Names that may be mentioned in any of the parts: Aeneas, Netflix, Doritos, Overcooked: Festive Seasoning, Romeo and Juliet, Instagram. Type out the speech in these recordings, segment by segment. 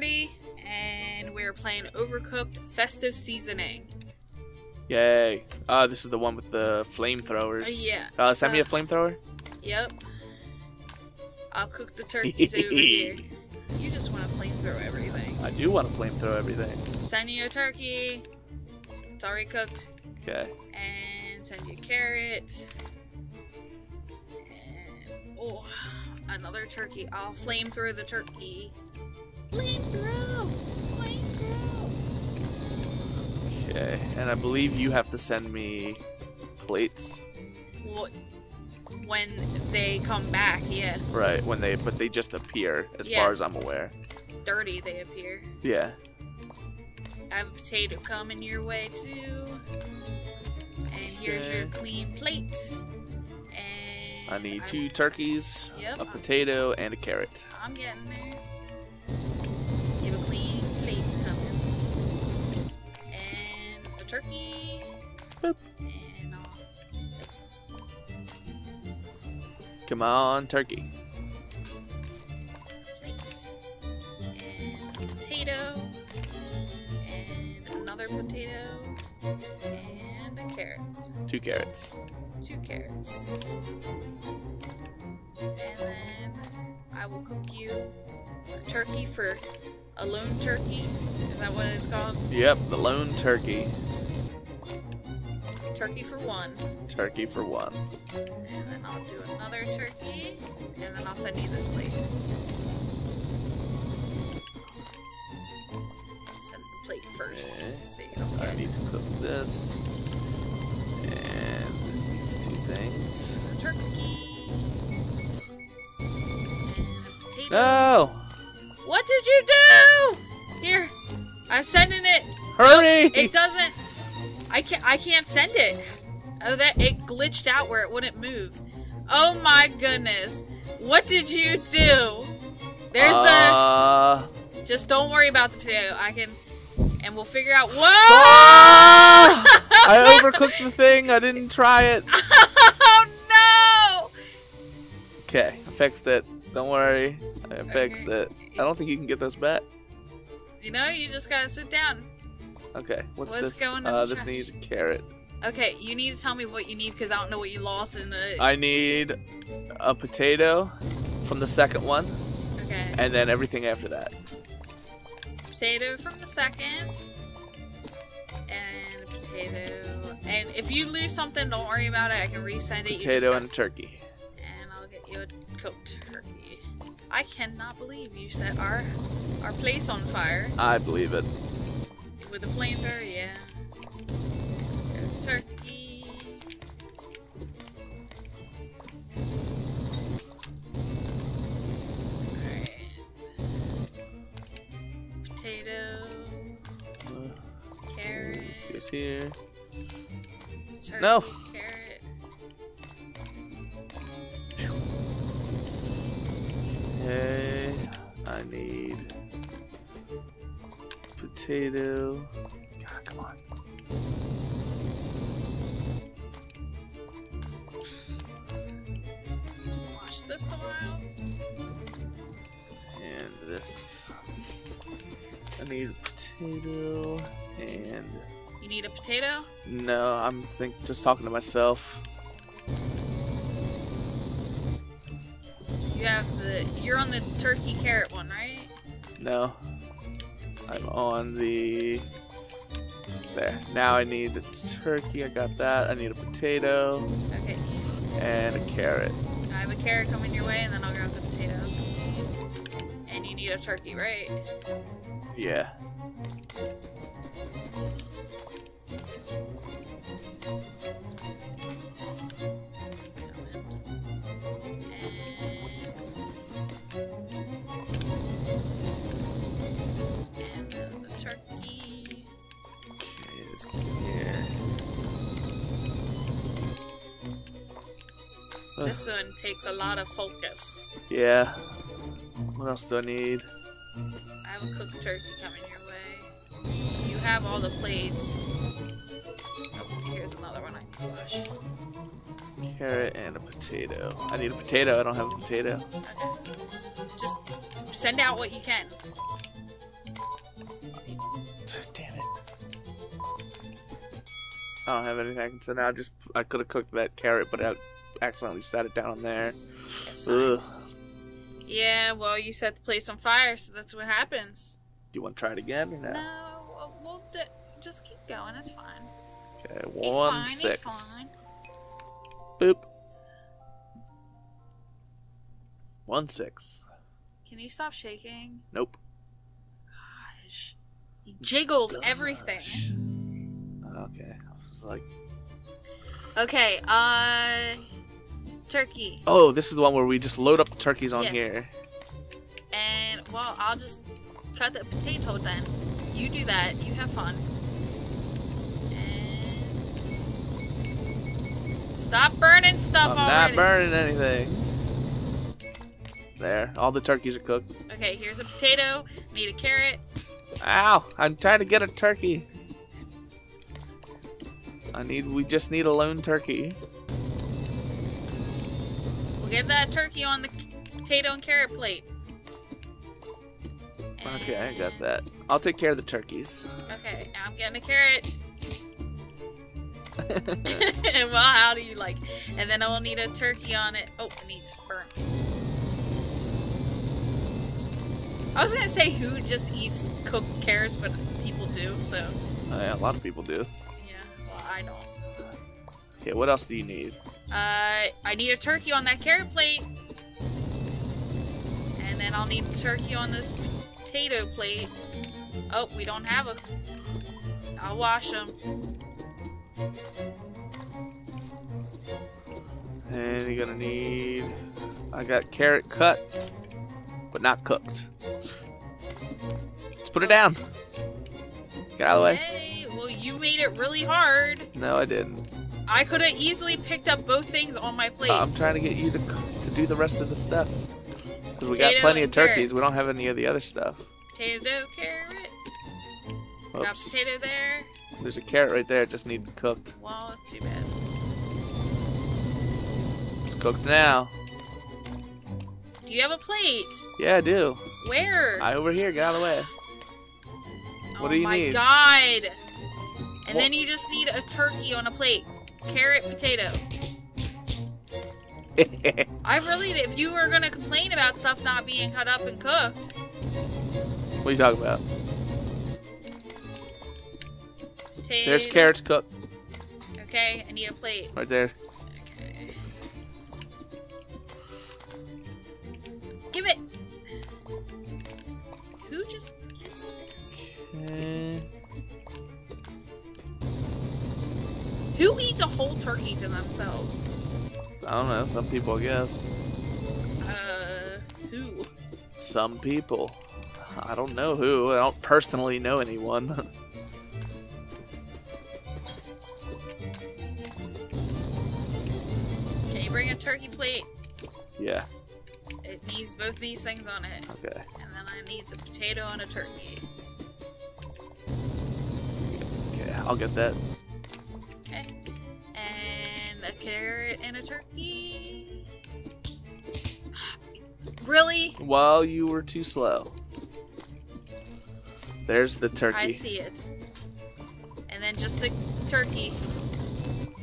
party, and we're playing Overcooked Festive Seasoning. Yay. This is the one with the flamethrowers. Yeah. Send me a flamethrower? Yep. I'll cook the turkeys over here. You just want to flamethrow everything. I do want to flamethrow everything. Send you a turkey. It's already cooked. Okay. And send you a carrot. And, oh, another turkey. I'll flamethrow the turkey. Flamethrow! Flamethrow! Okay, and I believe you have to send me plates. What? When they come back, yeah. Right, when they, but they just appear, as far as I'm aware. Dirty, they appear. Yeah. I have a potato coming your way, too. And here's your clean plate. And I need two turkeys, a potato, and a carrot. I'm getting there. You have a clean plate coming. And a turkey. Boop. Come on, turkey. Plate. And a potato. And another potato. And a carrot. Two carrots. Two carrots. And then I will cook you a turkey for a lone turkey. Is that what it's called? Yep, the lone turkey. Turkey for one. Turkey for one. And then I'll do another turkey, and then I'll send you this plate. Send the plate first, so you don't I need to cook this, and these two things. A turkey, and a potato. No! What did you do? Here, I'm sending it. Hurry! No, it doesn't. I can't send it. Oh, that it glitched out where it wouldn't move. Oh my goodness. What did you do? There's the... Just don't worry about the potato. I can... And we'll figure out... Whoa! I overcooked the thing. I didn't try it. Oh no! Okay, I fixed it. Don't worry. I fixed it. I don't think you can get this back. You know, you just gotta sit down. Okay, what's this? Going this needs a carrot. Okay, you need to tell me what you need because I don't know what you lost in the... I need a potato from the second one. Okay. And then everything after that. Potato from the second. And a potato. And if you lose something, don't worry about it. I can resend it. Potato and a turkey. And I'll get you a cooked turkey. I cannot believe you set our place on fire. I believe it. With a flamethrower, yeah. There's a turkey. Alright. Potato. Carrot. This goes here. Turkey, no! Carrot. Okay. I need... Potato. God, come on. Wash this a while. And this. I need a potato and... You need a potato? No, I'm just talking to myself. You have the... You're on the turkey carrot one, right? No. I'm on the... There. Now I need the turkey. I got that. I need a potato. Okay. And a carrot. I have a carrot coming your way, and then I'll grab the potato. And you need a turkey, right? Yeah. This one takes a lot of focus. Yeah. What else do I need? I have a cooked turkey coming your way. You have all the plates. Oh, here's another one I need to wash. Carrot and a potato. I need a potato. I don't have a potato. Okay. Just send out what you can. I don't have anything, so now I could have cooked that carrot, but I accidentally set it down there. Ugh. Yeah, well, you set the place on fire, so that's what happens. Do you want to try it again or no? No, we'll just keep going. It's fine. Okay, 1-6. It's fine. Boop. 1-6. Can you stop shaking? Nope. Gosh, he jiggles everything. Okay, I was like. Okay, turkey. Oh, this is the one where we just load up the turkeys on here. And, well, I'll just cut the potato then. You do that. You have fun. And stop burning stuff already. I'm not burning anything. There. All the turkeys are cooked. Okay, here's a potato. Need a carrot. Ow! I'm trying to get a turkey. We just need a lone turkey. Get that turkey on the potato and carrot plate. And... Okay, I got that. I'll take care of the turkeys. Okay, I'm getting a carrot. Well, how do you like? And then I will need a turkey on it. Oh, it needs burnt. I was going to say who just eats cooked carrots, but people do, so. Yeah, a lot of people do. Yeah, well, I don't. Okay, what else do you need? I need a turkey on that carrot plate. And then I'll need a turkey on this potato plate. Oh, we don't have a... I'll wash them. And you're gonna need... I got carrot cut, but not cooked. Let's put it down. Get out of the way. Well, you made it really hard. No, I didn't. I could have easily picked up both things on my plate. I'm trying to get you to do the rest of the stuff. Because we got plenty of turkeys. Carrot. We don't have any of the other stuff. Potato, carrot. Oops. Got potato there. There's a carrot right there. It just needs cooked. Well, that's too bad. It's cooked now. Do you have a plate? Yeah, I do. Where? Over here. Get out of the way. What do you need? Oh, my God. And then you just need a turkey on a plate. Carrot, potato. I really, if you were gonna complain about stuff not being cut up and cooked. What are you talking about? Potato. There's carrots cooked. Okay, I need a plate. Right there. Okay. Give it. Who just eats this? Who eats a whole turkey to themselves? I don't know. Some people, I guess. Who? Some people. I don't know who. I don't personally know anyone. Can you bring a turkey plate? Yeah. It needs both these things on it. Okay. And then I need a potato and a turkey. Okay, I'll get that. Okay, and a carrot and a turkey. Really? Well, you were too slow. There's the turkey. I see it. And then just a turkey.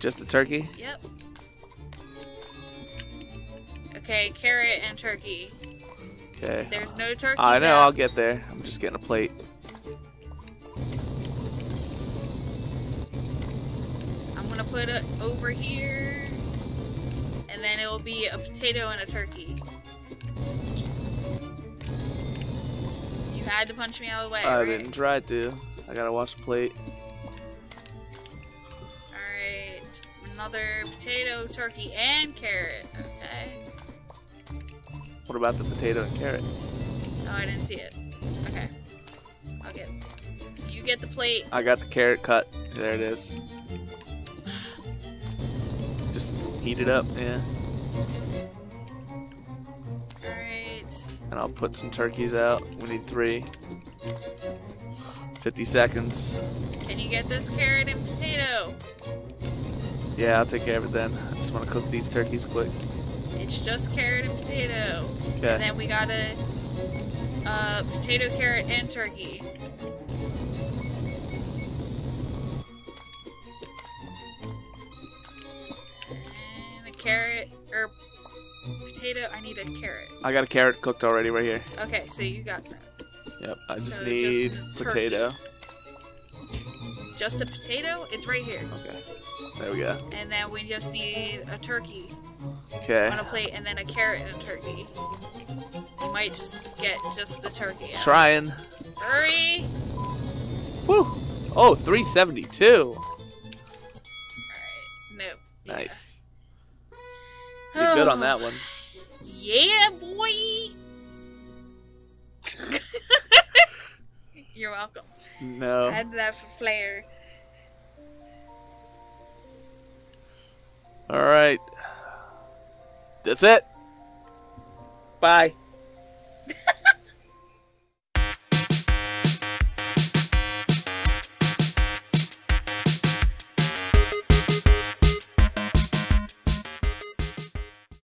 Just a turkey? Yep. Okay, carrot and turkey. Okay. There's no turkey. I know, I'll get there. I'm just getting a plate. Put it over here, and then it will be a potato and a turkey. You had to punch me out of the way. I didn't try to. I gotta wash the plate. Alright, another potato, turkey, and carrot. Okay. What about the potato and carrot? Oh, I didn't see it. Okay. I'll get it. You get the plate. I got the carrot cut. There it is. Just heat it up, yeah. Alright. And I'll put some turkeys out. We need 3. 50 seconds. Can you get this carrot and potato? Yeah, I'll take care of it then. I just want to cook these turkeys quick. It's just carrot and potato. Okay. And then we got a potato, carrot, and turkey. carrot or potato. I need a carrot. I got a carrot cooked already right here. Okay, so you got that. Yep, I just need potato. Just a potato? It's right here. Okay, there we go. And then we just need a turkey. Okay. On a plate, and then a carrot and a turkey. You might just get just the turkey out. Trying. Hurry! Woo! Oh, 372. Alright, nope. Yeah. Nice. You're good on that one. Yeah, boy! You're welcome. No. I had that for flair. Alright. That's it. Bye.